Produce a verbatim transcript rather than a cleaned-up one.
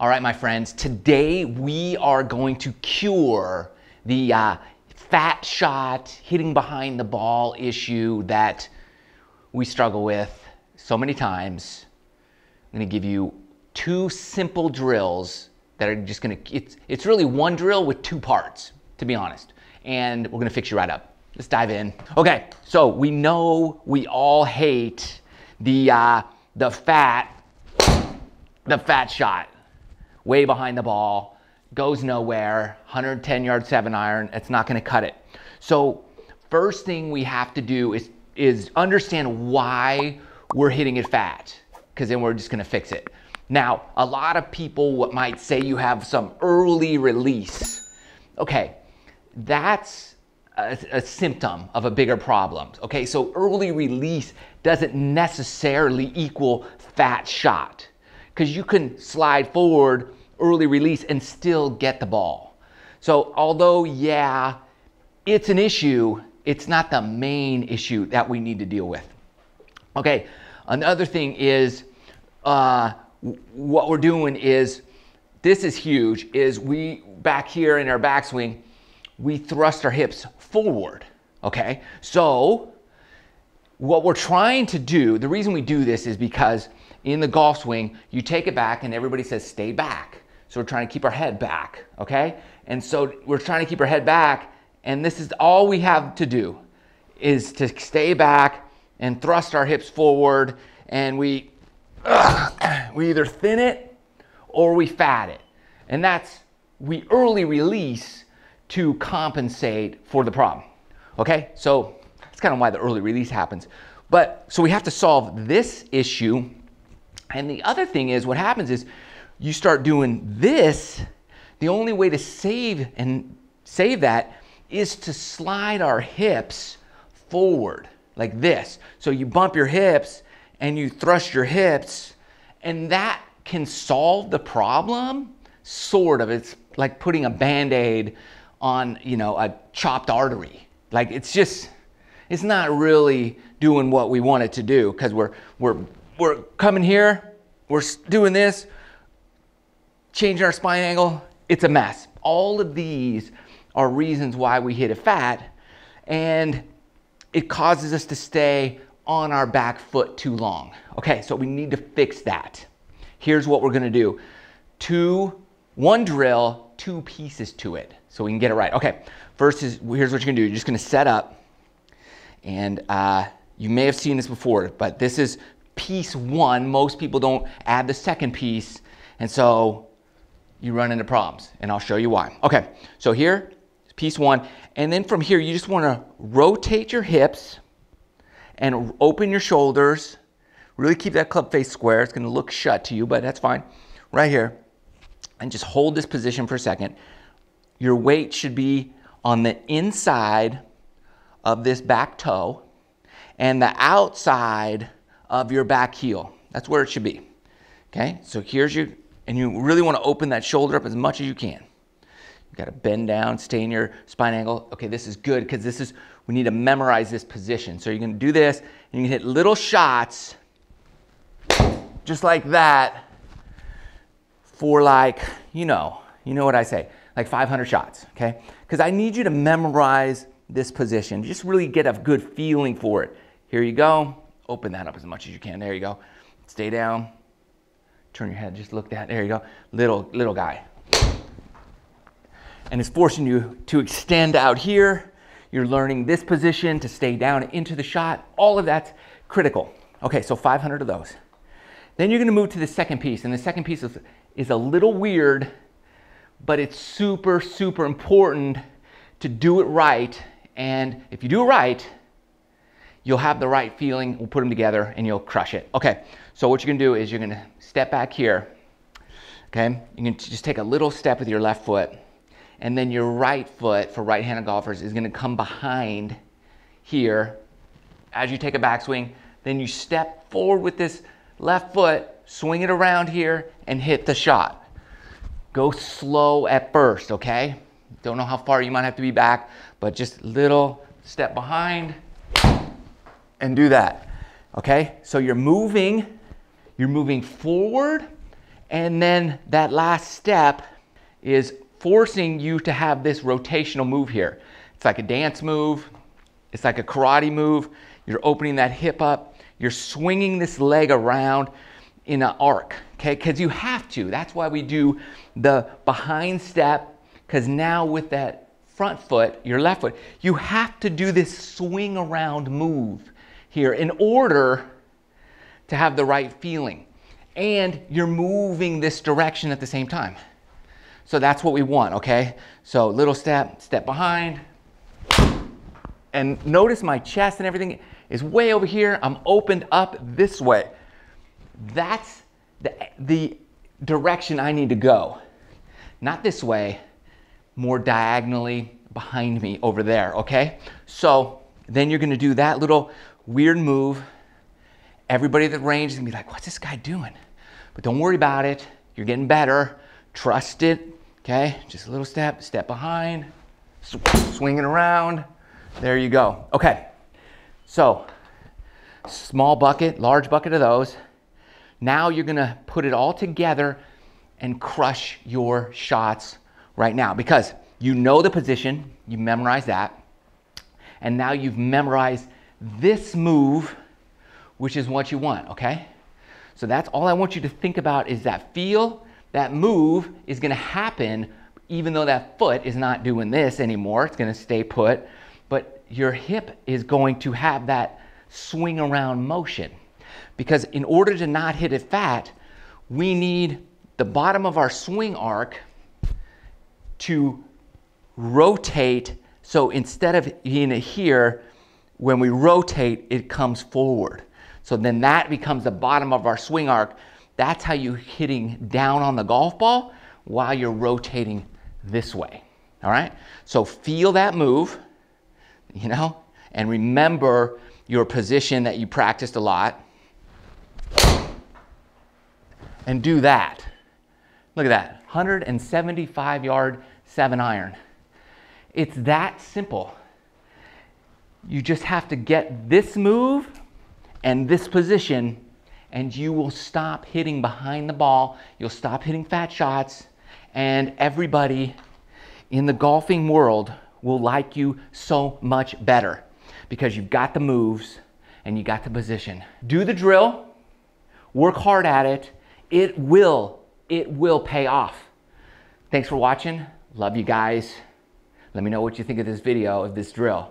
All right, my friends, today we are going to cure the uh, fat shot, hitting behind the ball issue that we struggle with so many times. I'm gonna give you two simple drills that are just gonna, it's, it's really one drill with two parts, to be honest. And we're gonna fix you right up. Let's dive in. Okay, so we know we all hate the, uh, the fat, the fat shot. Way behind the ball, goes nowhere, one hundred ten yard seven iron, it's not gonna cut it. So first thing we have to do is, is understand why we're hitting it fat, because then we're just gonna fix it. Now, a lot of people might say you have some early release. Okay, that's a, a symptom of a bigger problem. Okay, so early release doesn't necessarily equal fat shot, because you can slide forward, early release, and still get the ball. So although, yeah, it's an issue, it's not the main issue that we need to deal with. Okay, another thing is, uh, what we're doing is, this is huge, is we, back here in our backswing, we thrust our hips forward, okay? So what we're trying to do, the reason we do this is because in the golf swing, you take it back and everybody says, stay back. So we're trying to keep our head back, okay? And so we're trying to keep our head back, and this is all we have to do, is to stay back and thrust our hips forward, and we, ugh, we either thin it or we fat it. And that's, we early release to compensate for the problem, okay? So that's kind of why the early release happens. But, so we have to solve this issue. And the other thing is, what happens is you start doing this. The only way to save and save that is to slide our hips forward like this. So you bump your hips and you thrust your hips, and that can solve the problem, sort of. It's like putting a Band-Aid on, you know, a chopped artery. Like, it's just, it's not really doing what we want it to do, because we're, we're, We're coming here, we're doing this, changing our spine angle, it's a mess. All of these are reasons why we hit it fat, and it causes us to stay on our back foot too long. Okay, so we need to fix that. Here's what we're gonna do. Two, one drill, two pieces to it, so we can get it right. Okay, first is, here's what you're gonna do. You're just gonna set up, and uh, you may have seen this before, but this is piece one. Most people don't add the second piece, and so you run into problems, and I'll show you why. Okay, so here, piece one, and then from here you just want to rotate your hips and open your shoulders. Really keep that club face square. It's going to look shut to you, but that's fine. Right here, and just hold this position for a second. Your weight should be on the inside of this back toe and the outside of your back heel. That's where it should be. Okay, so here's your, and you really wanna open that shoulder up as much as you can. You gotta bend down, stay in your spine angle. Okay, this is good, because this is, we need to memorize this position. So you're gonna do this, and you can hit little shots, just like that, for like, you know, you know what I say, like five hundred shots, okay? Because I need you to memorize this position, just really get a good feeling for it. Here you go. Open that up as much as you can. There you go. Stay down. Turn your head. Just look that. There you go. Little, little guy. And it's forcing you to extend out here. You're learning this position to stay down into the shot. All of that's critical. Okay, so five hundred of those. Then you're going to move to the second piece. And the second piece is, is a little weird, but it's super, super important to do it right. And if you do it right, you'll have the right feeling. We'll put them together and you'll crush it. Okay, so what you're gonna do is you're gonna step back here, okay? You can just take a little step with your left foot, and then your right foot, for right-handed golfers, is gonna come behind here as you take a backswing. Then you step forward with this left foot, swing it around here, and hit the shot. Go slow at first, okay? Don't know how far you might have to be back, but just little step behind, and do that, okay? So you're moving, you're moving forward And then that last step is forcing you to have this rotational move here. It's like a dance move. It's like a karate move. You're opening that hip up. You're swinging this leg around in an arc, okay? Because you have to. That's why we do the behind step, because now with that front foot, your left foot, you have to do this swing around move here in order to have the right feeling. And you're moving this direction at the same time. So that's what we want, okay? So little step, step behind. And notice my chest and everything is way over here. I'm opened up this way. That's the, the direction I need to go. Not this way, more diagonally behind me over there, okay? So then you're gonna do that little weird move. Everybody at the range is gonna be like, what's this guy doing? But don't worry about it. You're getting better. Trust it, okay? Just a little step, step behind, sw swinging around. There you go. Okay, so small bucket, large bucket of those. Now you're gonna put it all together and crush your shots right now, because you know the position, you memorize that, and now you've memorized this move, which is what you want, okay? So that's all I want you to think about, is that feel, that move is gonna happen even though that foot is not doing this anymore, it's gonna stay put, but your hip is going to have that swing around motion. Because in order to not hit it fat, we need the bottom of our swing arc to rotate. So instead of being here, when we rotate, it comes forward. So then that becomes the bottom of our swing arc. That's how you're hitting down on the golf ball while you're rotating this way, all right? So feel that move, you know, and remember your position that you practiced a lot. And do that. Look at that, one hundred seventy-five yard seven iron. It's that simple. You just have to get this move and this position, and you will stop hitting behind the ball. You'll stop hitting fat shots, and everybody in the golfing world will like you so much better because you've got the moves and you got the position. Do the drill, work hard at it. It will, it will pay off. Thanks for watching. Love you guys. Let me know what you think of this video, of this drill.